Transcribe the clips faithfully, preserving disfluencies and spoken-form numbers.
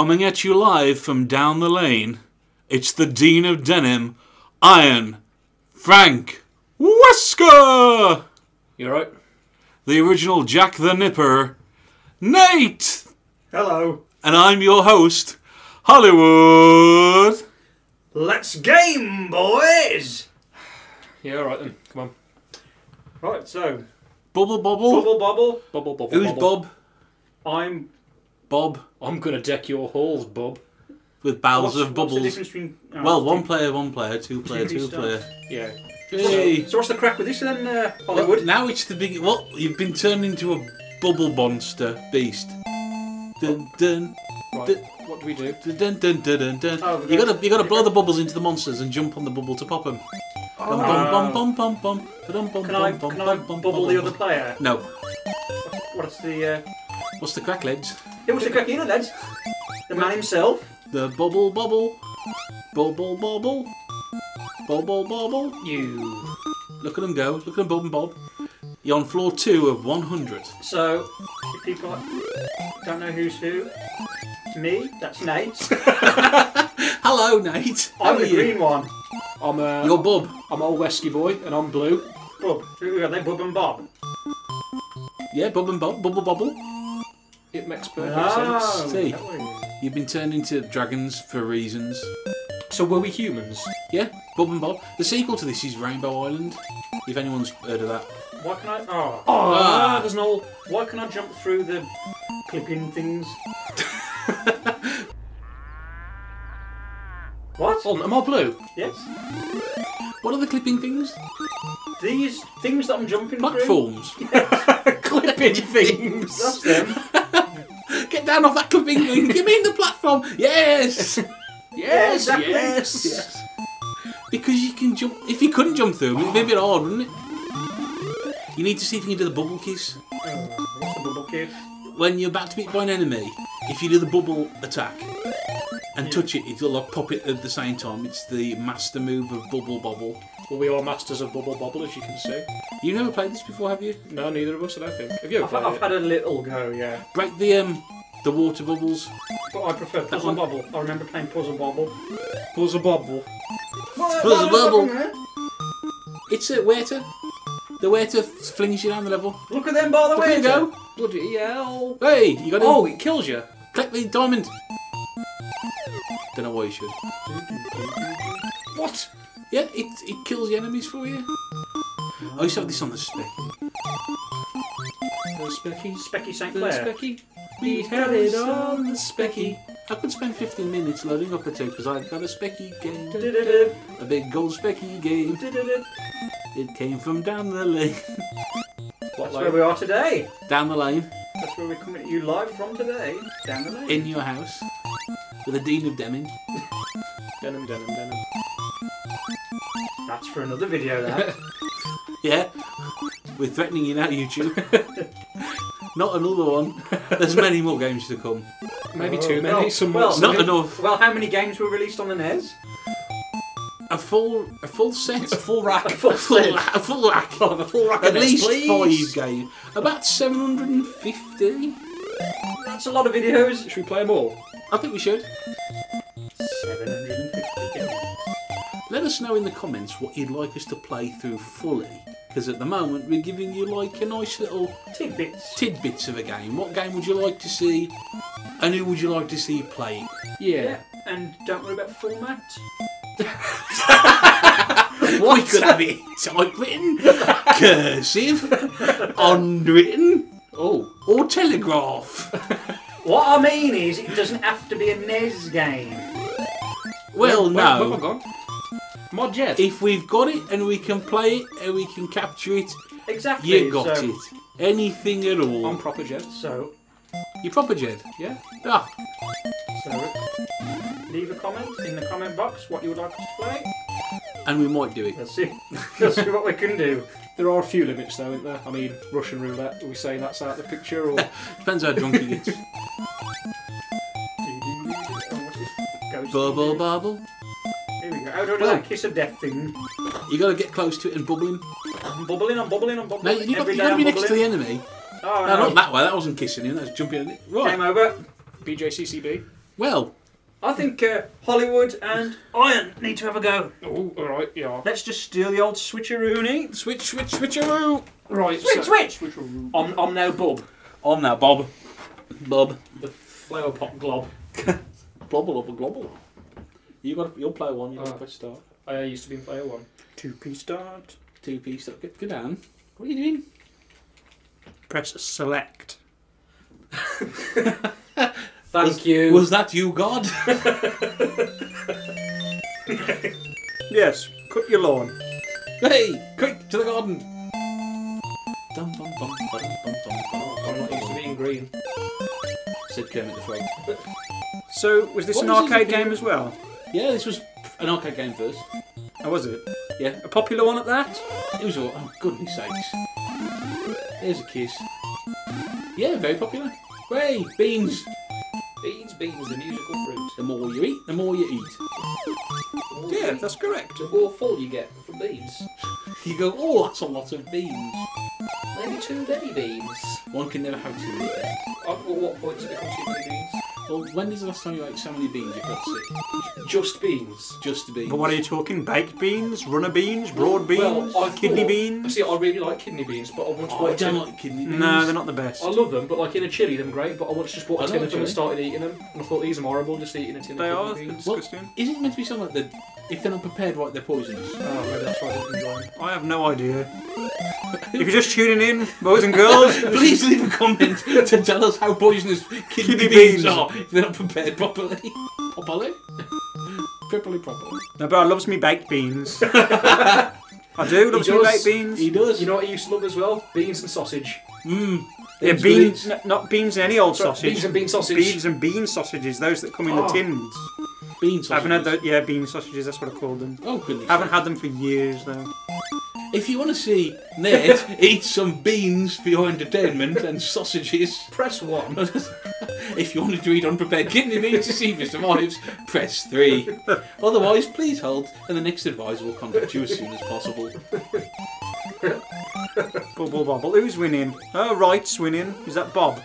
Coming at you live from down the lane, it's the Dean of Denim, Iron Frank Wesker! You alright? The original Jack the Nipper, Nate! Hello. And I'm your host, Hollywood! Let's game, boys! Yeah, alright then, come on. Right, so... Bubble Bobble? Bubble Bobble? Bubble Bobble. Who's Bob? I'm... Bob. I'm going to deck your halls, Bob. With barrels of bubbles. Between, oh, well, one player, one player, two player, two stuff. player. Yeah. Hey. So what's the crack with this then, uh, Hollywood? Now it's the big... Well, you've been turned into a bubble monster beast. Dun, dun, right. dun, what do we do? Dun, dun, dun, dun, dun. Oh, you gotta, you gotta blow the bubbles into the monsters and jump on the bubble to pop them. Oh. No. Can I, can I bubble the other player? No. What's the... Uh... What's the crack, lads? It was the crack, you know, lads. The man himself. The bubble bubble. Bubble bubble. Bubble bubble. You. Look at them go. Look at them bob and bob. You're on floor two of one hundred. So, if people don't know who's who, me, that's Nate. Hello, Nate. How I'm the you? green one. I'm uh, You're Bub. I'm old Wesky boy, and I'm blue. Bub. Who are they? Bub and Bob. Yeah, Bub and Bob. Bubble bubble. It makes perfect oh, sense. See, you've been turned into dragons for reasons. So were we humans? Yeah, Bob and Bob. The sequel to this is Rainbow Island, if anyone's heard of that. Why can I... Oh, oh ah. there's an old... Why can I jump through the clipping things? What? Oh, am I blue? Yes. What are the clipping things? These things that I'm jumping Platforms. through. Platforms. Clipping things. That's them. Get down off that clipping thing. Give me the platform. Yes. Yes. Yeah, exactly. Yes. Yes. Because you can jump. If you couldn't jump through, it'd be a bit hard, wouldn't it? You need to see if you can do the bubble kiss. What's the bubble kiss? When you're about to be hit by an enemy, if you do the bubble attack and yeah. touch it, it'll like pop it at the same time. It's the master move of Bubble Bobble. Well, we are masters of Bubble Bobble, as you can see. You've never played this before, have you? No, neither of us, I don't think. Have you? I've, played I've it? had a little go, yeah. Break the um, the water bubbles. But I prefer Puzzle Bobble. I remember playing Puzzle Bobble. Puzzle Bobble. Puzzle, Puzzle Bobble. Bobble. It's a waiter. The waiter flings you down the level. Look at them, by the way. There you go. Bloody hell. Hey, you got it. Oh, him. It kills you. Click the diamond. Don't know why you should. What? Yeah, it, it kills the enemies for you. I used to have this on the Speccy. The Speccy? Speccy Sinclair. The Speccy. We had it on the Speccy. I could spend fifteen minutes loading up the tape because I've got a Speccy game. Du -du -du -du. A big gold Speccy game. Du -du -du. It came from down the lane. What That's lane? where we are today. Down the lane. That's where we're coming at you live from today. Down the lane. In your house. With the Dean of Denim. Denim, denim, denim. That's for another video, that. Yeah. We're threatening you now, YouTube. Not another one. There's many more games to come. Maybe oh, too many. No, some well, not maybe, enough. Well, how many games were released on the N E S? A full, a full set. A full rack. A full, a full, set. A full rack. Oh, a full rack. At least please. five games. About seven hundred and fifty. That's a lot of videos. Should we play them all? I think we should. Let us know in the comments what you'd like us to play through fully, because at the moment we're giving you like a nice little tidbits tidbits of a game. What game would you like to see, and who would you like to see play? Yeah, yeah. And don't worry about format. What could that be? Typewritten, cursive, unwritten, oh, or telegraph. What I mean is, it doesn't have to be a N E S game. Well, where, no. Where, where have I gone? Mod Jet. If we've got it and we can play it and we can capture it, exactly. You got so, it. Anything at all. I'm proper Jed. So you proper Jed? Yeah. Ah. So leave a comment in the comment box what you would like us to play, and we might do it. Let's see. Let's see what we can do. There are a few limits, though, isn't there? I mean, Russian roulette. Are we saying that's out of the picture, or depends how drunk he gets. Bubble bubble. Here we go. How do I do that kiss of death thing? You got to get close to it and bubble him. I'm bubbling, I'm bubbling, I'm bubbling. No, you got to be next to the enemy. Oh, no, no, not that way. That wasn't kissing him. That was jumping at it. Right. Game over. B J C C B. Well, I think uh, Hollywood and Iron need to have a go. Oh, all right, yeah. Let's just do the old switcheroonie. Switch, switch, switcheroo. Right, switch, so, switch. Switcheroo. I'm, I'm now Bob. I'm now Bob. Bob. The flower pot glob. Blobble, blobble, globble. You got. You'll play one. You oh. Press start. I used to be in player one. Two P start. Two P start. Go down. What are you doing? Press select. Thank was, you. Was that you, God? Yes, cut your lawn. Hey, quick, to the garden. Dum, dum, dum, dum, dum, dum. I'm not used to being green. Said Kermit the Frog. So, was this what an was arcade game as well? Yeah, this was an arcade game first. Oh, was it? Yeah. A popular one at that? It was all, oh, goodness sakes. There's a kiss. Yeah, very popular. Hey, beans! Beans, beans, the musical fruit. The more you eat, the more you eat. More yeah, you that's eat. Correct. The more full you get from beans. You go, oh, that's a lot of beans. Maybe too many beans. One can never have too many beans. At what point does it become too many beans? Well, when is the last time you ate so many beans you got sick? Just beans. Just beans. But what are you talking? Baked beans? Runner beans? Broad beans? Well, I kidney thought, beans? See, I really like kidney beans, but I want to oh, I don't tin. like kidney beans. No, they're not the best. I love them, but like in a chilli, they're great, but I once just bought a tin of them and started eating them, and I thought these are horrible, just eating a tin they of kidney beans. They are, they're disgusting. Well, isn't it meant to be something like that, if they're not prepared right, they're poisonous? Oh, maybe that's why I don't enjoy them. I have no idea. If you're just tuning in, boys and girls, please leave a comment to tell us how poisonous kidney, kidney beans are if they're not prepared properly. Properly? Properly, properly. No, but I loves me baked beans. I do, loves me baked beans. He does. You know what he used to love as well? Beans and sausage. Mmm. Yeah, beans, beans. Not beans and any old Sorry, sausage. Beans and bean sausage. Beans and bean sausages, those that come in oh. the tins. Bean sausages. I haven't had those, yeah, bean sausages, that's what I called them. Oh, goodness. I haven't had them for years, though. If you want to see Ned eat some beans for your entertainment and sausages, press one. If you wanted to eat unprepared kidney beans to see if it survives, press three. Otherwise, please hold, and the next advisor will contact you as soon as possible. Bubble Bobble, who's winning? Oh, right's winning. Is that Bob?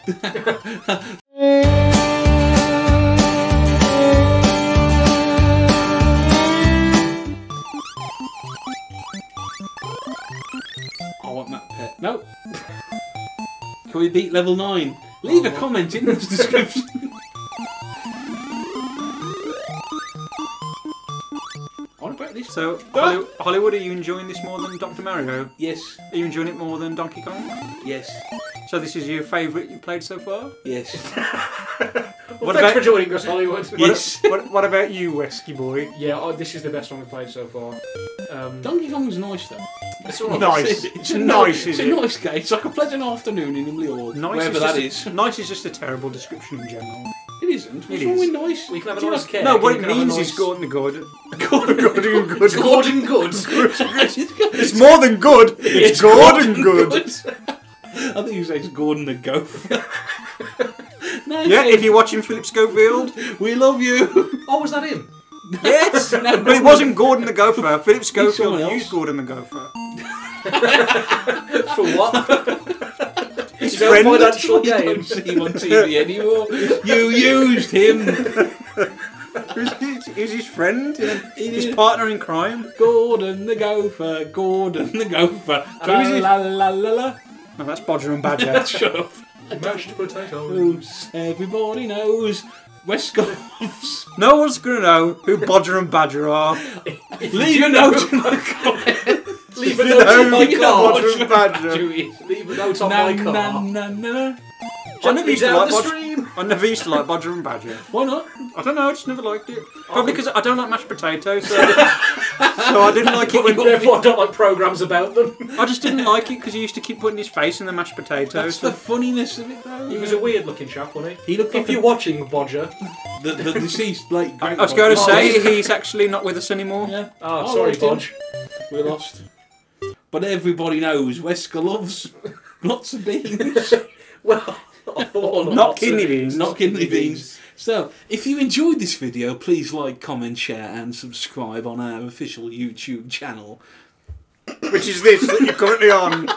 Nope. Can we beat level nine? Leave oh. a comment in this description. I want to break this. So, ah. Hollywood, are you enjoying this more than Doctor Mario? Yes. Are you enjoying it more than Donkey Kong? Yes. So this is your favourite you've played so far? Yes. Well, what thanks about, for joining us, Hollywood. Yes. What, what, what about you, Wesky boy? Yeah, oh, this is the best one we've played so far. Um, Donkey Kong's nice, though. It's all right. Nice. It's, it's a nice, is it? It's a nice game. It's like a pleasant afternoon in Emily Ord, nice wherever that is. A, nice is just a terrible description in general. It isn't. What's wrong with nice? We can have a nice cake. No, what it means is Gordon Good. Gordon Good. It's Gordon Good. It's more than good. It's Gordon Good. I think you say it's Gordon the Gopher. No, yeah, if you're watching Philip Schofield, we love you. Oh, was that him? Yes, no, no, but it wasn't Gordon the Gopher. Philip Schofield used Gordon the Gopher. For what? His you friend. Don't financial games. You don't see him on T V anymore. You used him. He was his friend, his partner in crime. Gordon the Gopher, Gordon the Gopher. La la la la la. No, that's Bodger and Badger. Shut up. Mashed potatoes. Everybody knows. Westcoffs. No one's going to know who Bodger and Badger are. Leave a note in the comments. Leave a note on my car. Bodger and Badger. Leave a note on my car. Na na na. I never used to like Bodger. I never used to like Bodger and Badger. Why not? I don't know. I just never liked it. Probably because I don't like mashed potatoes. So, so I didn't like it. When therefore, I don't like programmes about them. I just didn't like it because he used to keep putting his face in the mashed potatoes. That's so. The funniness of it, though. He was a weird-looking chap, wasn't he? He looked. If you're watching Bodger, the, the deceased late. I, I was going to oh, say he's actually not with us anymore. Yeah. Oh, oh sorry, Bodge. We lost. But everybody knows Wesker loves lots of beans. Well, I thought not kidney beans. Not kidney beans. So, if you enjoyed this video, please like, comment, share, and subscribe on our official YouTube channel, which is this that you're currently on.